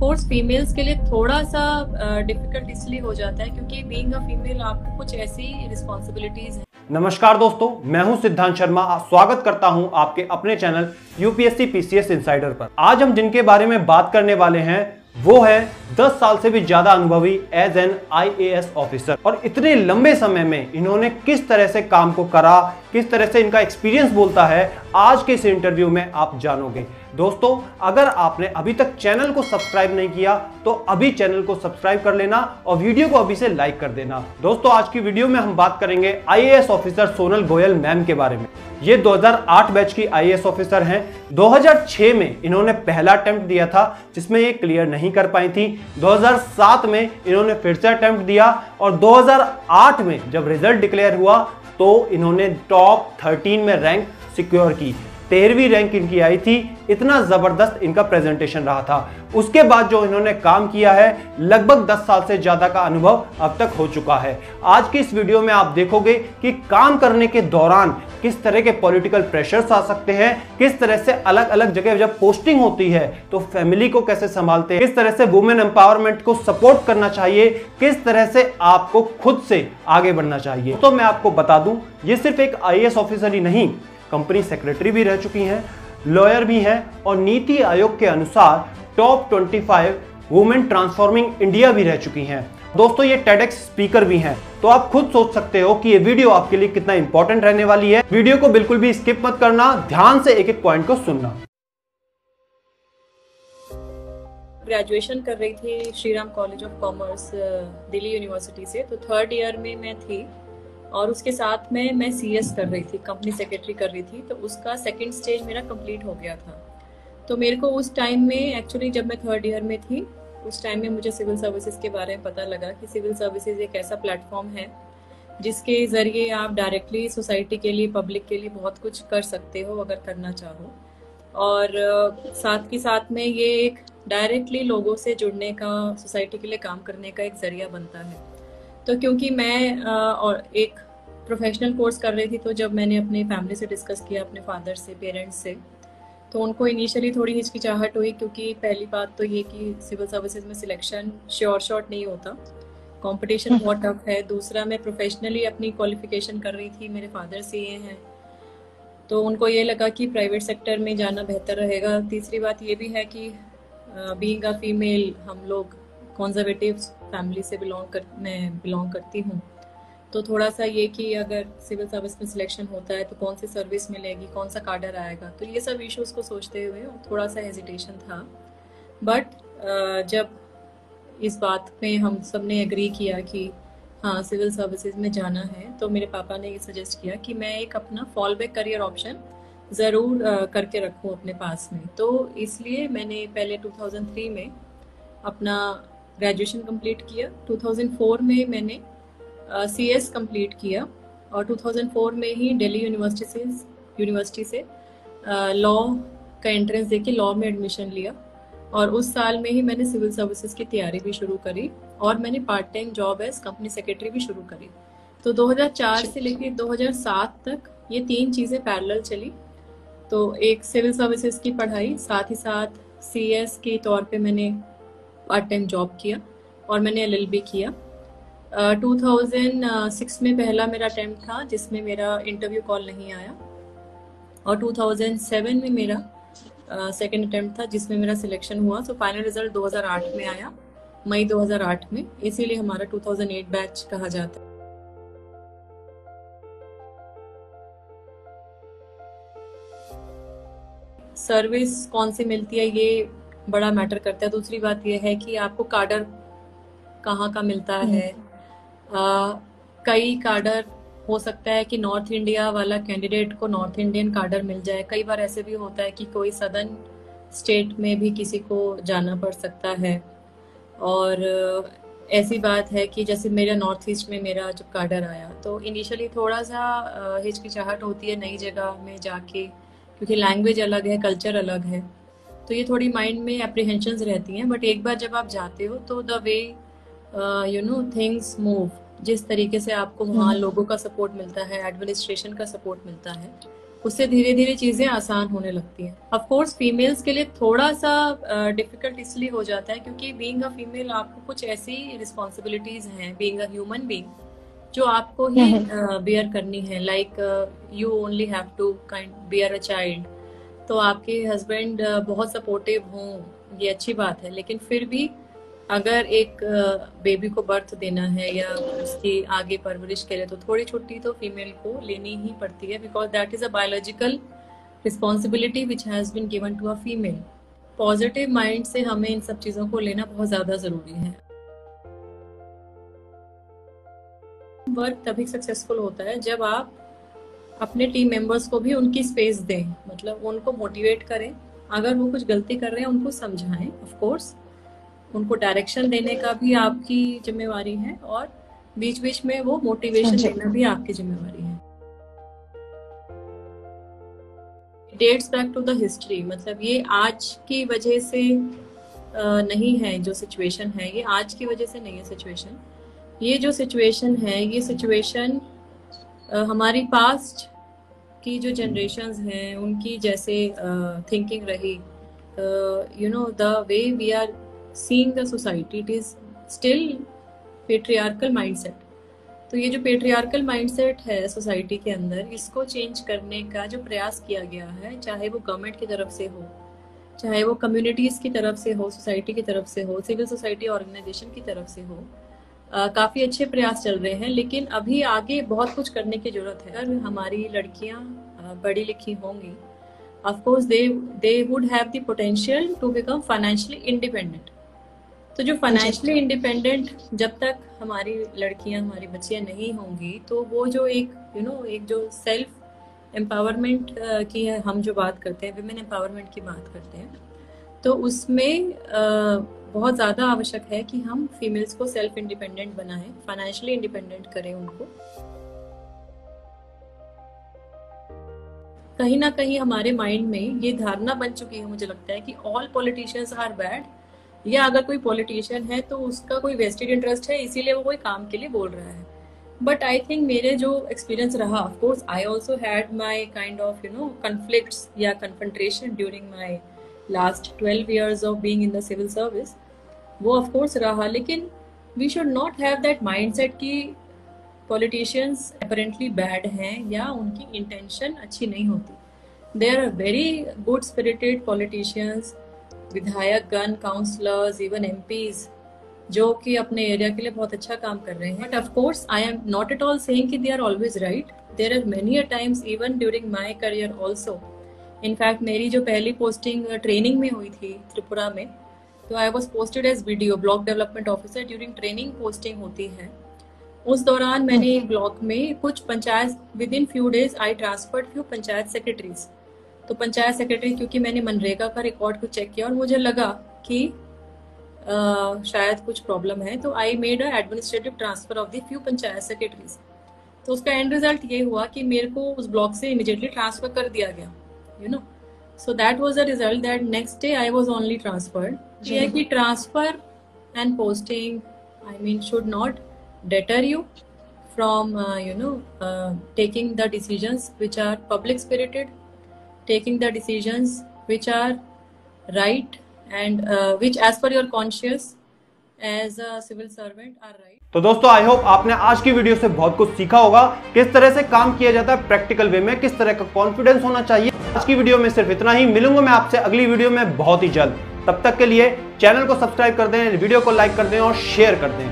Course females के लिए थोड़ा सा डिफिकल्ट इसलिए हो जाता है क्योंकि बीइंग अ फीमेल आपको कुछ ऐसी रिस्पांसिबिलिटीज हैं। नमस्कार दोस्तों, मैं हूं सिद्धांत शर्मा, स्वागत करता हूं आपके अपने चैनल यूपीएससी पीसीएस इंसाइडर पर। आज हम जिनके बारे में बात करने वाले हैं वो है 10 साल से भी ज्यादा अनुभवी एज एन IAS ऑफिसर, और इतने लंबे समय में इन्होंने किस तरह से काम को करा, किस तरह से इनका एक्सपीरियंस बोलता है, आज के इस इंटरव्यू में आप जानोगे। दोस्तों, अगर आपने अभी तक चैनल को सब्सक्राइब नहीं किया तो अभी चैनल को सब्सक्राइब कर लेना और वीडियो को अभी से लाइक कर देना। दोस्तों, आज की वीडियो में हम बात करेंगे IAS officer Sonal Goyal ma'am के बारे में। ये 2008 बैच की IAS ऑफिसर हैं। 2006 में इन्होंने पहला अटेम्प्ट दिया था जिसमें ये क्लियर नहीं कर पाई थी। 2007 में इन्होंने फिर से अटेम्प्ट दिया और 2008 में जब रिजल्ट डिक्लेयर हुआ तो इन्होंने टॉप 13 में रैंक सिक्योर की। 13वीं रैंक इनकी आई थी। इतना जबरदस्त इनका प्रेजेंटेशन रहा था। उसके बाद जो इन्होंने काम किया है, लगभग 10 साल से ज्यादा का अनुभव अब तक हो चुका है। आज की इस वीडियो में आप देखोगे कि काम करने के दौरान किस तरह के पॉलिटिकल प्रेशर्स आ सकते हैं, किस तरह से अलग अलग जगह जब पोस्टिंग होती है तो फैमिली को कैसे संभालते हैं, किस तरह से वुमेन एम्पावरमेंट को सपोर्ट करना चाहिए, किस तरह से आपको खुद से आगे बढ़ना चाहिए। तो मैं आपको बता दूं, ये सिर्फ एक IAS ऑफिसर ही नहीं, कंपनी सेक्रेटरी भी रह चुकी हैं, लॉयर भी हैं, और नीति आयोग के अनुसार टॉप 25 वुमेन ट्रांसफॉर्मिंग इंडिया भी रह चुकी हैं। दोस्तों, ये TEDx स्पीकर भी हैं। तो आप खुद सोच सकते हो कि ये वीडियो आपके लिए कितना इंपॉर्टेंट रहने वाली है। वीडियो को बिल्कुल भी स्किप मत करना, ध्यान से एक एक पॉइंट को सुनना। ग्रेजुएशन कर रही थी Shriram college of commerce Delhi university से, तो थर्ड ईयर में मैं थी और उसके साथ में मैं CS कर रही थी, कंपनी सेक्रेटरी कर रही थी। तो उसका सेकंड स्टेज मेरा कंप्लीट हो गया था। तो मेरे को उस टाइम में एक्चुअली जब मैं थर्ड ईयर में थी उस टाइम में मुझे सिविल सर्विसेज के बारे में पता लगा कि सिविल सर्विसेज एक ऐसा प्लेटफॉर्म है जिसके ज़रिए आप डायरेक्टली सोसाइटी के लिए, पब्लिक के लिए बहुत कुछ कर सकते हो अगर करना चाहो, और साथ ही साथ में ये एक डायरेक्टली लोगों से जुड़ने का, सोसाइटी के लिए काम करने का एक जरिया बनता है। तो क्योंकि मैं और एक प्रोफेशनल कोर्स कर रही थी, तो जब मैंने अपने फैमिली से डिस्कस किया, अपने फादर से, पेरेंट्स से, तो उनको इनिशियली थोड़ी हिचकिचाहट हुई क्योंकि पहली बात तो ये कि सिविल सर्विसेज में सिलेक्शन श्योर शॉट नहीं होता, कंपटीशन बहुत टफ है। दूसरा, मैं प्रोफेशनली अपनी क्वालिफिकेशन कर रही थी, मेरे फादर से ये हैं, तो उनको ये लगा कि प्राइवेट सेक्टर में जाना बेहतर रहेगा। तीसरी बात ये भी है कि बीइंग अ फीमेल हम लोग कंजर्वेटिव फैमिली से मैं बिलोंग करती हूँ, तो थोड़ा सा ये कि अगर सिविल सर्विस में सिलेक्शन होता है तो कौन सी सर्विस मिलेगी, कौन सा काडर आएगा, तो ये सब इश्यूज़ को सोचते हुए थोड़ा सा हेजिटेशन था। बट जब इस बात में हम सब ने एग्री किया कि हाँ, सिविल सर्विसेज में जाना है, तो मेरे पापा ने ये सजेस्ट किया कि मैं एक अपना फॉल बैक करियर ऑप्शन ज़रूर करके रखूँ अपने पास में। तो इसलिए मैंने पहले 2003 में अपना ग्रेजुएशन कंप्लीट किया। 2004 में मैंने CS कंप्लीट किया और 2004 में ही दिल्ली यूनिवर्सिटी से लॉ का एंट्रेंस देके लॉ में एडमिशन लिया, और उस साल में ही मैंने सिविल सर्विसेज की तैयारी भी शुरू करी और मैंने part time job as company secretary भी शुरू करी। तो 2004 से लेकर 2007 तक ये तीन चीज़ें पैरेलल चली। तो एक सिविल सर्विसेज की पढ़ाई, साथ ही साथ CS के तौर पर मैंने पार्ट टाइम जॉब किया और मैंने LLB किया। 2006 में पहला मेरा अटेम्प्ट था जिसमें मेरा इंटरव्यू कॉल नहीं आया, और 2007 में मेरा सेकंड अटेम्प्ट था जिसमें मेरा सिलेक्शन हुआ। सो फाइनल रिजल्ट 2008 में आया, मई 2008 में, इसीलिए हमारा 2008 बैच कहा जाता है। सर्विस कौन सी मिलती है ये बड़ा मैटर करता है। दूसरी बात यह है कि आपको काडर कहाँ का मिलता है। कई काडर हो सकता है कि नॉर्थ इंडिया वाला कैंडिडेट को नॉर्थ इंडियन काडर मिल जाए। कई बार ऐसे भी होता है कि कोई सदर्न स्टेट में भी किसी को जाना पड़ सकता है। और ऐसी बात है कि जैसे मेरा नॉर्थ ईस्ट में मेरा जब काडर आया तो इनिशियली थोड़ा सा हिचकिचाहट होती है नई जगह में जाके, क्योंकि लैंग्वेज अलग है, कल्चर अलग है, तो ये थोड़ी माइंड में एप्रीहेंशंस रहती हैं। बट एक बार जब आप जाते हो तो the way you know things move, जिस तरीके से आपको वहाँ लोगों का सपोर्ट मिलता है, एडमिनिस्ट्रेशन का सपोर्ट मिलता है, उससे धीरे धीरे चीजें आसान होने लगती हैं। ऑफ कोर्स फीमेल्स के लिए थोड़ा सा डिफिकल्ट इसलिए हो जाता है क्योंकि बीइंग अ फीमेल आपको कुछ ऐसी रिस्पॉन्सिबिलिटीज हैं बीइंग अ ह्यूमन बीइंग जो आपको ही बेयर करनी है। Like you only have to kind bear a child, तो आपके हस्बैंड बहुत सपोर्टिव हों ये अच्छी बात है, लेकिन फिर भी अगर एक बेबी को बर्थ देना है या उसकी आगे परवरिश के लिए तो थोड़ी छुट्टी तो फीमेल को लेनी ही पड़ती है, because that is a biological responsibility which has been given to a female. Positive mind से हमें इन सब चीज़ों को लेना बहुत ज़्यादा ज़रूरी है। वर्क तभी सक्सेसफुल होता है जब आप अपने टीम मेंबर्स को भी उनकी स्पेस दें, मतलब उनको मोटिवेट करें, अगर वो कुछ गलती कर रहे हैं उनको समझाएं, ऑफ कोर्स उनको डायरेक्शन देने का भी आपकी जिम्मेवारी है और बीच बीच में वो मोटिवेशन देना भी आपकी जिम्मेवारी है। Dates back to the history, मतलब ये आज की वजह से नहीं है जो सिचुएशन है, ये आज की वजह से नहीं है सिचुएशन, ये जो सिचुएशन है ये सिचुएशन हमारी पास्ट की जो जनरेशंस हैं उनकी जैसे थिंकिंग रही, you know the way we are seeing the society, it is still patriarchal mindset. तो ये जो patriarchal mindset है society के अंदर, इसको change करने का जो प्रयास किया गया है, चाहे वो government की तरफ से हो, चाहे वो communities की तरफ से हो, society की तरफ से हो, civil society organization की तरफ से हो, काफ़ी अच्छे प्रयास चल रहे हैं, लेकिन अभी आगे बहुत कुछ करने की ज़रूरत है। अगर हमारी लड़कियाँ पढ़ी लिखी होंगी, of course they would have the potential to become financially independent. तो जो फाइनेंशियली इंडिपेंडेंट जब तक हमारी लड़कियां हमारी बच्चियां नहीं होंगी तो वो जो एक यू नो एक जो सेल्फ एम्पावरमेंट की है, हम जो बात करते हैं विमेन एम्पावरमेंट की बात करते हैं, तो उसमें बहुत ज़्यादा आवश्यक है कि हम फीमेल्स को सेल्फ इंडिपेंडेंट बनाएं, फाइनेंशियली इंडिपेंडेंट करें उनको। कहीं ना कहीं हमारे माइंड में ये धारणा बन चुकी है, मुझे लगता है कि ऑल पॉलिटिशियंस आर बैड, या अगर कोई पॉलिटिशियन है तो उसका कोई वेस्टेड इंटरेस्ट है इसीलिए वो कोई काम के लिए बोल रहा है। बट आई थिंक मेरे जो एक्सपीरियंस रहा, of course I also had my kind of you know conflicts या confrontation during my last 12 years of being in the civil service, वो ऑफ कोर्स रहा, लेकिन we should not have that mindset कि politicians apparently bad हैं या उनकी intention अच्छी नहीं होती। They are very good spirited politicians, विधायक गण, काउंसलर्स, इवन एमपीज, जो कि अपने एरिया के लिए बहुत अच्छा काम कर रहे हैं। But of course I am not at all saying कि they are always right, there are many a times even during my career also. In fact मेरी जो पहली पोस्टिंग ट्रेनिंग में हुई थी त्रिपुरा में, तो I was posted as BDO, block development officer. During training posting होती है, उस दौरान मैंने एक ब्लॉक में कुछ panchayat, within few days I transferred few panchayat secretaries. तो पंचायत सेक्रेटरी, क्योंकि मैंने मनरेगा का रिकॉर्ड को चेक किया और मुझे लगा कि शायद कुछ प्रॉब्लम है, तो I made a administrative transfer of the few panchayat secretaries. तो उसका एंड रिजल्ट ये हुआ कि मेरे को उस ब्लॉक से इमिजिएटली ट्रांसफर कर दिया गया, you know, so that was the result that next day I was only transferred. ये है कि transfer and posting I mean should not deter you from taking the decisions which are public spirited, taking the decisions which are right and which as per your conscience as a civil servant are right. तो दोस्तों I hope आपने आज की video से बहुत कुछ सीखा होगा, किस तरह से काम किया जाता है प्रैक्टिकल वे में, किस तरह का कॉन्फिडेंस होना चाहिए। आज की वीडियो में सिर्फ इतना ही, मिलूंगा मैं आपसे अगली वीडियो में बहुत ही जल्द। तब तक के लिए चैनल को सब्सक्राइब कर दें, वीडियो को लाइक कर दें और शेयर कर दें।